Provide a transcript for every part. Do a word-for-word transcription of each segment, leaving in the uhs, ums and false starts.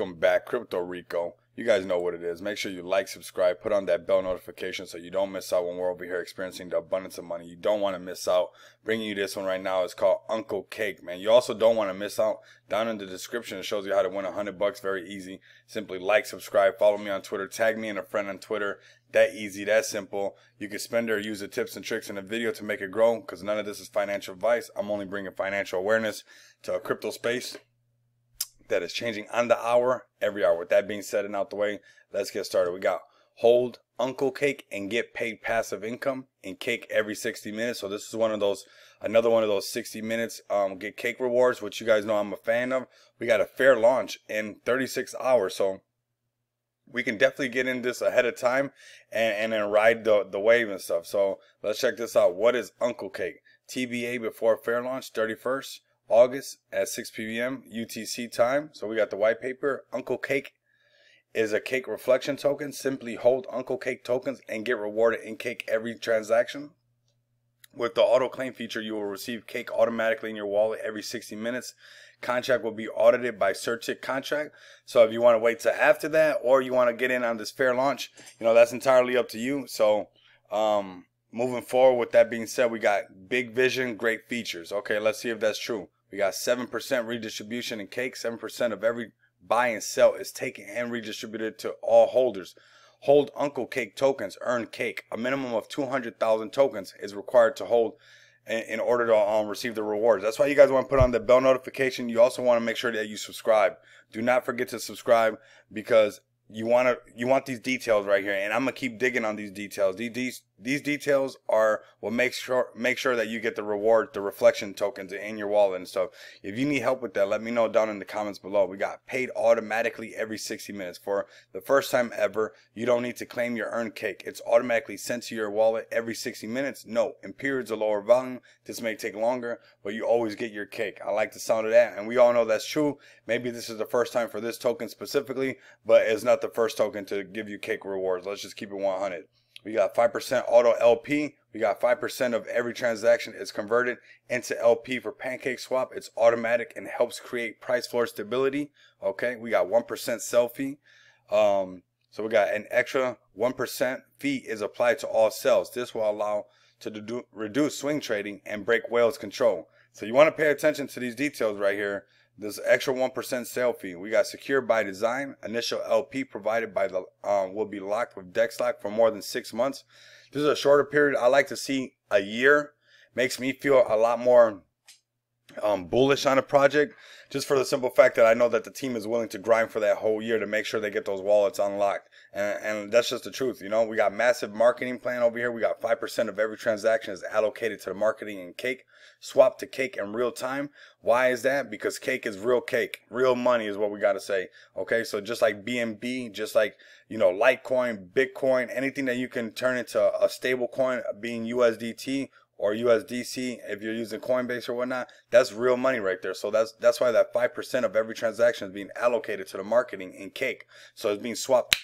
Welcome back, Crypto Rico. You guys know what it is. Make sure you like, subscribe, put on that bell notification so you don't miss out when we're over here experiencing the abundance of money. You don't want to miss out. Bringing you this one right now is called Uncle Cake, man. You also don't want to miss out. Down in the description, it shows you how to win one hundred bucks very easy. Simply like, subscribe, follow me on Twitter, tag me and a friend on Twitter. That easy, that simple. You can spend or use the tips and tricks in the video to make it grow because none of this is financial advice. I'm only bringing financial awareness to a crypto space that is changing on the hour, every hour. With that being said and out the way, let's get started. We got hold Uncle Cake and get paid passive income and cake every sixty minutes. So this is one of those, another one of those sixty minutes um, get cake rewards, which you guys know I'm a fan of. We got a fair launch in thirty-six hours. So we can definitely get in this ahead of time and, and then ride the, the wave and stuff. So let's check this out. What is Uncle Cake? T B A before fair launch, thirty-first August at six P M U T C time. So we got the white paper. Uncle Cake is a cake reflection token. Simply hold Uncle Cake tokens and get rewarded in cake every transaction. With the auto claim feature, you will receive cake automatically in your wallet every sixty minutes. Contract will be audited by Certik contract. So if you want to wait till after that, or you want to get in on this fair launch, you know, that's entirely up to you. So um, moving forward, with that being said, we got big vision, great features. Okay, let's see if that's true. We got seven percent redistribution in cake. seven percent of every buy and sell is taken and redistributed to all holders. Hold Uncle Cake tokens, earn cake. A minimum of two hundred thousand tokens is required to hold in, in order to um, receive the rewards. That's why you guys want to put on the bell notification. You also want to make sure that you subscribe. Do not forget to subscribe because you want to, you want these details right here, and I'm gonna keep digging on these details. These these, these details are what makes sure make sure that you get the reward, the reflection tokens in your wallet and stuff. If you need help with that, let me know down in the comments below. We got paid automatically every sixty minutes for the first time ever. You don't need to claim your earned cake; it's automatically sent to your wallet every sixty minutes. No, in periods of lower volume, this may take longer, but you always get your cake. I like the sound of that, and we all know that's true. Maybe this is the first time for this token specifically, but it's not the first token to give you cake rewards. Let's just keep it one hundred. We got five percent auto L P. We got five percent of every transaction is converted into L P for PancakeSwap. It's automatic and helps create price floor stability. Okay, we got one percent sell fee. Um, so we got an extra one percent fee is applied to all sales. This will allow to reduce swing trading and break whales control. So you want to pay attention to these details right here. This extra one percent sale fee. We got secure by design. Initial L P provided by the um, will be locked with DexLock for more than six months. This is a shorter period. I like to see a year. Makes me feel a lot more um, bullish on a project, just for the simple fact that I know that the team is willing to grind for that whole year to make sure they get those wallets unlocked. And, and that's just the truth. You know, we got massive marketing plan over here. We got five percent of every transaction is allocated to the marketing and cake. Swap to cake in real time. Why is that? Because cake is real cake. Real money is what we got to say. Okay, so just like B N B, just like, you know, Litecoin, Bitcoin, anything that you can turn into a stable coin being U S D T or U S D C if you're using Coinbase or whatnot, that's real money right there. So that's that's why that five percent of every transaction is being allocated to the marketing and cake. So it's being swapped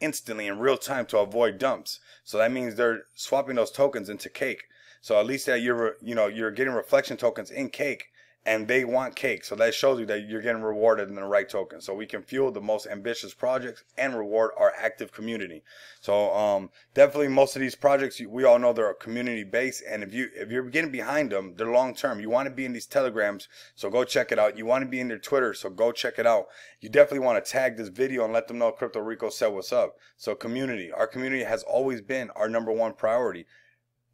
instantly in real time to avoid dumps. So that means they're swapping those tokens into cake. So at least that you're, you know, you're getting reflection tokens in cake and they want cake. So that shows you that you're getting rewarded in the right token. So we can fuel the most ambitious projects and reward our active community. So um, definitely most of these projects, we all know they're community based. And if, you, if you're getting behind them, they're long term. You want to be in these telegrams, so go check it out. You want to be in their Twitter, so go check it out. You definitely want to tag this video and let them know Crypto Rico said what's up. So community, our community has always been our number one priority.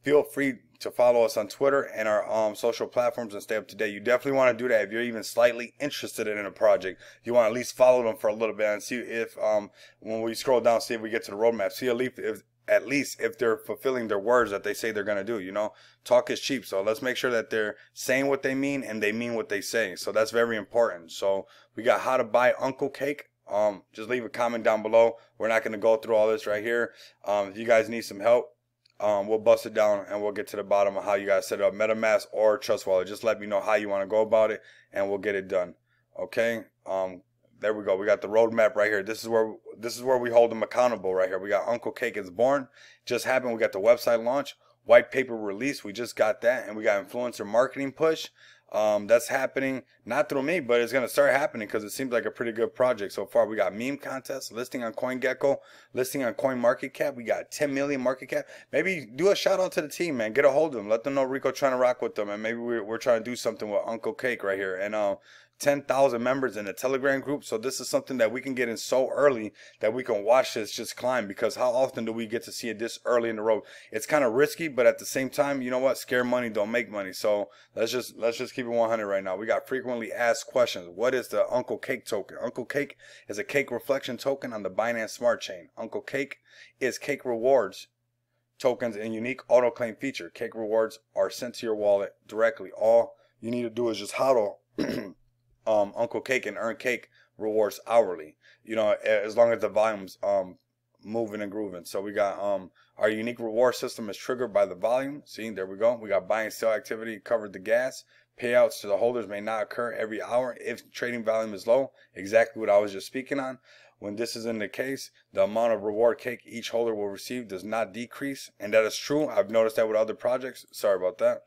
Feel free to follow us on Twitter and our um, social platforms and stay up to date. You definitely want to do that if you're even slightly interested in a project. You want to at least follow them for a little bit and see if um, when we scroll down, see if we get to the roadmap. See at least if, at least if they're fulfilling their words that they say they're going to do. You know, talk is cheap. So let's make sure that they're saying what they mean and they mean what they say. So that's very important. So we got how to buy Uncle Cake. Um, just leave a comment down below. We're not going to go through all this right here. Um, if you guys need some help, Um, we'll bust it down and we'll get to the bottom of how you guys set up MetaMask or Trust Wallet. Just let me know how you want to go about it and we'll get it done. Okay. Um, there we go. We got the roadmap right here. This is where, this is where we hold them accountable right here. We got Uncle Cake is born. Just happened. We got the website launch, white paper release. We just got that. And we got influencer marketing push. Um, that's happening, not through me, but it's going to start happening because it seems like a pretty good project so far. We got meme contests, listing on CoinGecko, listing on CoinMarketCap. We got ten million market cap. Maybe do a shout out to the team, man. Get a hold of them. Let them know Rico trying to rock with them, and maybe we're, we're trying to do something with Uncle Cake right here. And um, ten thousand members in the Telegram group. So this is something that we can get in so early that we can watch this just climb, because how often do we get to see it this early in the road? It's kind of risky, but at the same time, you know what? Scare money don't make money. So let's just let's just keep it one hundred right now. We got frequently asked questions. What is the Uncle Cake token? Uncle Cake is a cake reflection token on the Binance Smart Chain. Uncle Cake is cake rewards tokens and unique auto claim feature. Cake rewards are sent to your wallet directly. All you need to do is just hodl Um, Uncle Cake and earn cake rewards hourly, you know, as long as the volume's um moving and grooving. So we got um our unique reward system is triggered by the volume. See, there we go. We got buy and sell activity covered the gas. Payouts to the holders may not occur every hour if trading volume is low. Exactly what I was just speaking on. When this is in the case, the amount of reward cake each holder will receive does not decrease, and that is true. I've noticed that with other projects. Sorry about that.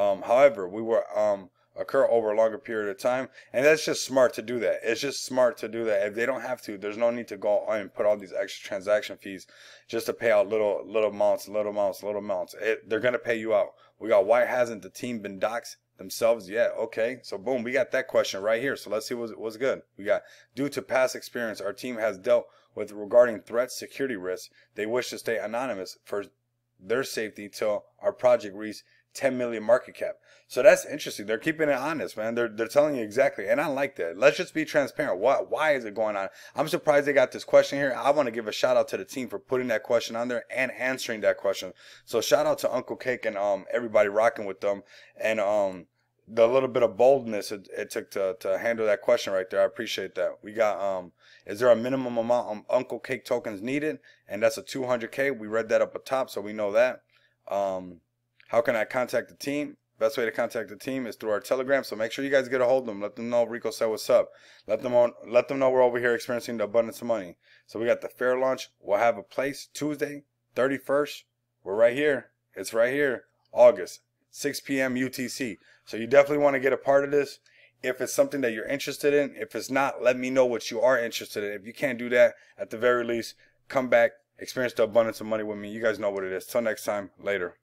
Um, however, we were um. occur over a longer period of time, and that's just smart to do that. It's just smart to do that. If they don't have to, there's no need to go and put all these extra transaction fees just to pay out little little amounts, little amounts, little amounts. It, they're gonna pay you out. We got, why hasn't the team been doxed themselves yet? Okay, so boom, we got that question right here. So let's see what's, what's good. We got, due to past experience, our team has dealt with regarding threats, security risks. They wish to stay anonymous for their safety till our project reaches ten million market cap. So that's interesting. They're keeping it honest, man. They're, they're telling you exactly. And I like that. Let's just be transparent. Why, why is it going on? I'm surprised they got this question here. I want to give a shout out to the team for putting that question on there and answering that question. So shout out to Uncle Cake and um everybody rocking with them. And um the little bit of boldness it, it took to, to handle that question right there. I appreciate that. We got, um, is there a minimum amount of Uncle Cake tokens needed? And that's a two hundred K. We read that up at top, so we know that. Um, How can I contact the team? Best way to contact the team is through our Telegram. So make sure you guys get a hold of them. Let them know Rico said what's up. Let them on, let them know we're over here experiencing the abundance of money. So we got the fair launch. We'll have a place Tuesday, thirty-first. We're right here. It's right here. August, six P M U T C. So you definitely want to get a part of this. If it's something that you're interested in, if it's not, let me know what you are interested in. If you can't do that, at the very least, come back, experience the abundance of money with me. You guys know what it is. Till next time, later.